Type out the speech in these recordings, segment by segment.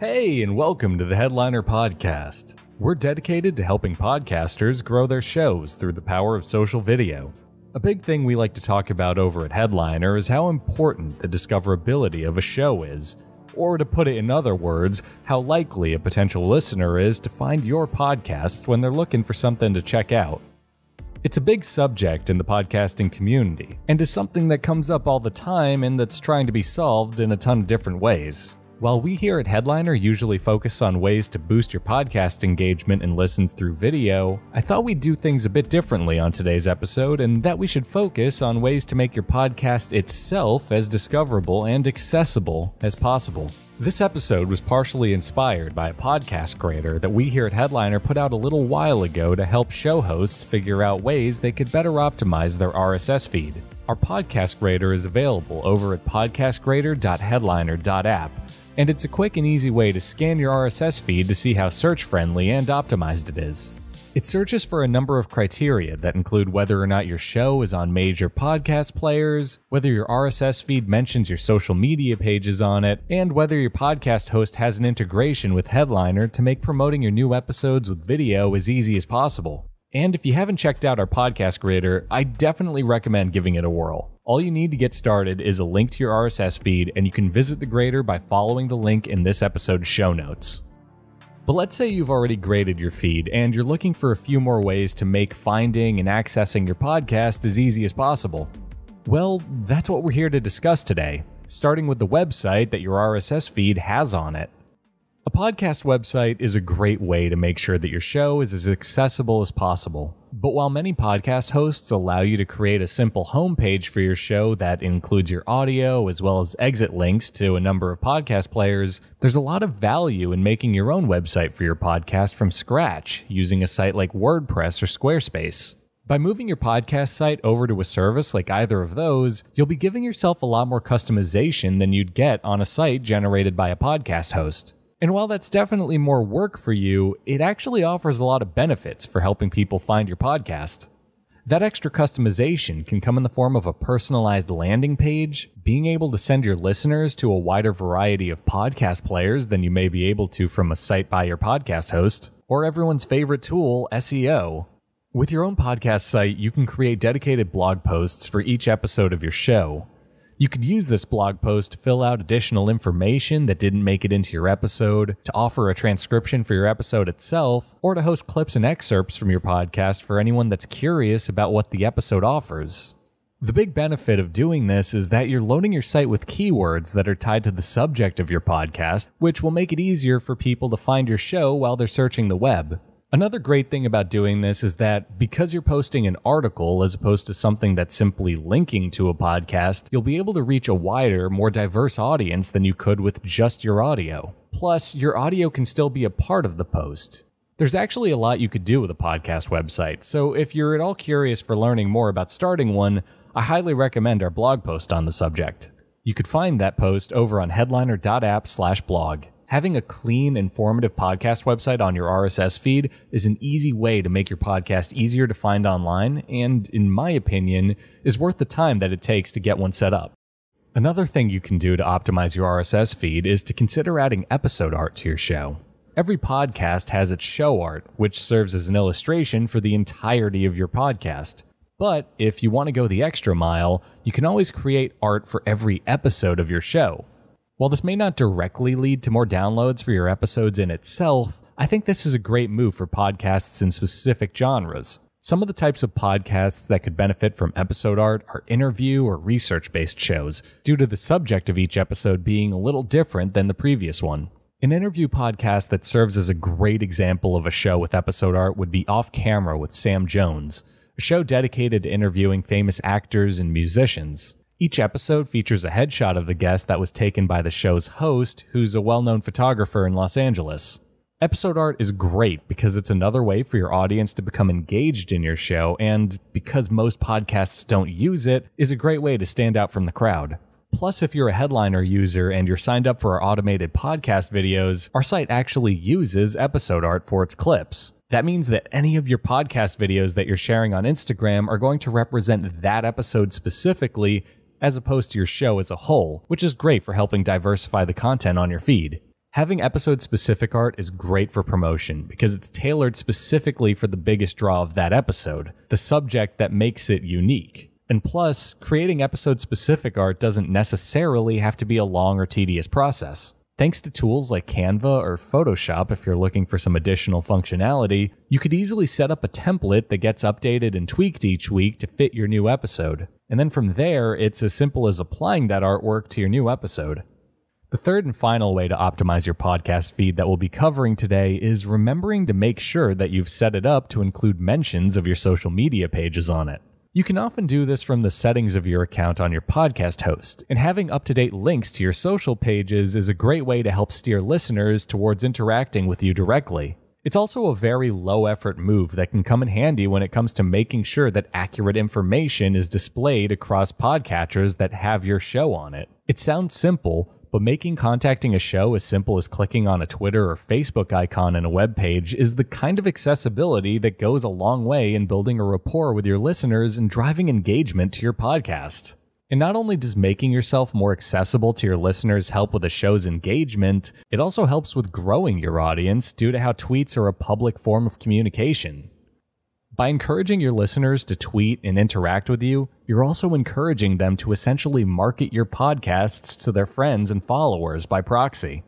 Hey, and welcome to the Headliner Podcast. We're dedicated to helping podcasters grow their shows through the power of social video. A big thing we like to talk about over at Headliner is how important the discoverability of a show is, or to put it in other words, how likely a potential listener is to find your podcast when they're looking for something to check out. It's a big subject in the podcasting community, and is something that comes up all the time and that's trying to be solved in a ton of different ways. While we here at Headliner usually focus on ways to boost your podcast engagement and listens through video, I thought we'd do things a bit differently on today's episode, and that we should focus on ways to make your podcast itself as discoverable and accessible as possible. This episode was partially inspired by a podcast creator that we here at Headliner put out a little while ago to help show hosts figure out ways they could better optimize their RSS feed. Our podcast grader is available over at podcastgrader.headliner.app, and it's a quick and easy way to scan your RSS feed to see how search-friendly and optimized it is. It searches for a number of criteria that include whether or not your show is on major podcast players, whether your RSS feed mentions your social media pages on it, and whether your podcast host has an integration with Headliner to make promoting your new episodes with video as easy as possible. And if you haven't checked out our podcast creator, I definitely recommend giving it a whirl. All you need to get started is a link to your RSS feed, and you can visit the grader by following the link in this episode's show notes. But let's say you've already graded your feed and you're looking for a few more ways to make finding and accessing your podcast as easy as possible. Well, that's what we're here to discuss today, starting with the website that your RSS feed has on it. A podcast website is a great way to make sure that your show is as accessible as possible. But while many podcast hosts allow you to create a simple homepage for your show that includes your audio as well as exit links to a number of podcast players, there's a lot of value in making your own website for your podcast from scratch using a site like WordPress or Squarespace. By moving your podcast site over to a service like either of those, you'll be giving yourself a lot more customization than you'd get on a site generated by a podcast host. And while that's definitely more work for you, it actually offers a lot of benefits for helping people find your podcast. That extra customization can come in the form of a personalized landing page, being able to send your listeners to a wider variety of podcast players than you may be able to from a site by your podcast host, or everyone's favorite tool, SEO. With your own podcast site, you can create dedicated blog posts for each episode of your show. You could use this blog post to fill out additional information that didn't make it into your episode, to offer a transcription for your episode itself, or to host clips and excerpts from your podcast for anyone that's curious about what the episode offers. The big benefit of doing this is that you're loading your site with keywords that are tied to the subject of your podcast, which will make it easier for people to find your show while they're searching the web. Another great thing about doing this is that because you're posting an article as opposed to something that's simply linking to a podcast, you'll be able to reach a wider, more diverse audience than you could with just your audio. Plus, your audio can still be a part of the post. There's actually a lot you could do with a podcast website, so if you're at all curious for learning more about starting one, I highly recommend our blog post on the subject. You could find that post over on headliner.app/blog. Having a clean, informative podcast website on your RSS feed is an easy way to make your podcast easier to find online and, in my opinion, is worth the time that it takes to get one set up. Another thing you can do to optimize your RSS feed is to consider adding episode art to your show. Every podcast has its show art, which serves as an illustration for the entirety of your podcast. But if you want to go the extra mile, you can always create art for every episode of your show. While this may not directly lead to more downloads for your episodes in itself, I think this is a great move for podcasts in specific genres. Some of the types of podcasts that could benefit from episode art are interview or research-based shows, due to the subject of each episode being a little different than the previous one. An interview podcast that serves as a great example of a show with episode art would be Off Camera with Sam Jones, a show dedicated to interviewing famous actors and musicians. Each episode features a headshot of the guest that was taken by the show's host, who's a well-known photographer in Los Angeles. Episode art is great because it's another way for your audience to become engaged in your show, and because most podcasts don't use it, is a great way to stand out from the crowd. Plus, if you're a Headliner user and you're signed up for our automated podcast videos, our site actually uses episode art for its clips. That means that any of your podcast videos that you're sharing on Instagram are going to represent that episode specifically, as opposed to your show as a whole, which is great for helping diversify the content on your feed. Having episode-specific art is great for promotion because it's tailored specifically for the biggest draw of that episode, the subject that makes it unique. And plus, creating episode-specific art doesn't necessarily have to be a long or tedious process. Thanks to tools like Canva or Photoshop, if you're looking for some additional functionality, you could easily set up a template that gets updated and tweaked each week to fit your new episode. And then from there, it's as simple as applying that artwork to your new episode. The third and final way to optimize your podcast feed that we'll be covering today is remembering to make sure that you've set it up to include mentions of your social media pages on it. You can often do this from the settings of your account on your podcast host, and having up-to-date links to your social pages is a great way to help steer listeners towards interacting with you directly. It's also a very low-effort move that can come in handy when it comes to making sure that accurate information is displayed across podcatchers that have your show on it. It sounds simple, but making contacting a show as simple as clicking on a Twitter or Facebook icon in a web page is the kind of accessibility that goes a long way in building a rapport with your listeners and driving engagement to your podcast. And not only does making yourself more accessible to your listeners help with a show's engagement, it also helps with growing your audience due to how tweets are a public form of communication. By encouraging your listeners to tweet and interact with you, you're also encouraging them to essentially market your podcasts to their friends and followers by proxy.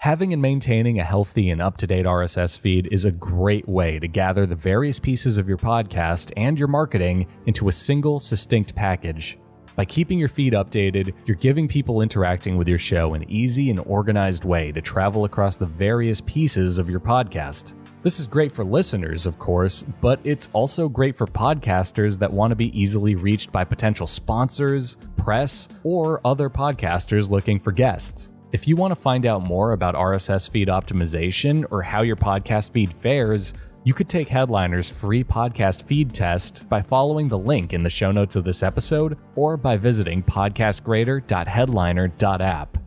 Having and maintaining a healthy and up-to-date RSS feed is a great way to gather the various pieces of your podcast and your marketing into a single, succinct package. By keeping your feed updated, you're giving people interacting with your show an easy and organized way to travel across the various pieces of your podcast. This is great for listeners, of course, but it's also great for podcasters that want to be easily reached by potential sponsors, press, or other podcasters looking for guests. If you want to find out more about RSS feed optimization or how your podcast feed fares, you could take Headliner's free podcast feed test by following the link in the show notes of this episode or by visiting podcastgrader.headliner.app.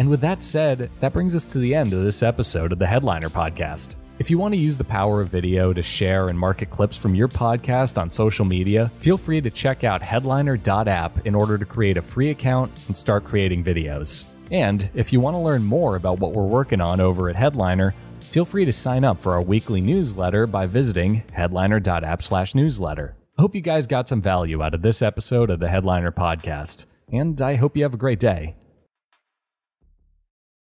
And with that said, that brings us to the end of this episode of the Headliner Podcast. If you want to use the power of video to share and market clips from your podcast on social media, feel free to check out headliner.app in order to create a free account and start creating videos. And if you want to learn more about what we're working on over at Headliner, feel free to sign up for our weekly newsletter by visiting headliner.app/newsletter. I hope you guys got some value out of this episode of the Headliner Podcast, and I hope you have a great day.